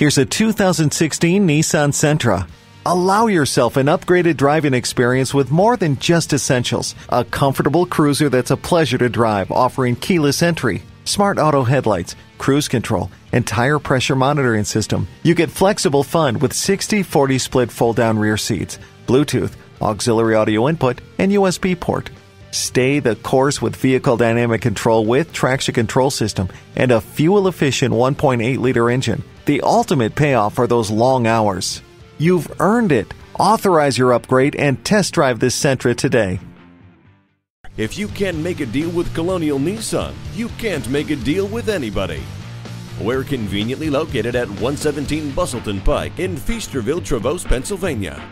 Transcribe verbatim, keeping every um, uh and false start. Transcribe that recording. Here's a two thousand sixteen Nissan Sentra. Allow yourself an upgraded driving experience with more than just essentials. A comfortable cruiser that's a pleasure to drive, offering keyless entry, smart auto headlights, cruise control, and tire pressure monitoring system. You get flexible fun with sixty forty split fold-down rear seats, Bluetooth, auxiliary audio input, and U S B port. Stay the course with vehicle dynamic control with traction control system and a fuel-efficient one point eight liter engine. The ultimate payoff for those long hours. You've earned it. Authorize your upgrade and test drive this Sentra today. If you can't make a deal with Colonial Nissan, you can't make a deal with anybody. We're conveniently located at one seventeen Bustleton Pike in Feasterville, Trevose, Pennsylvania.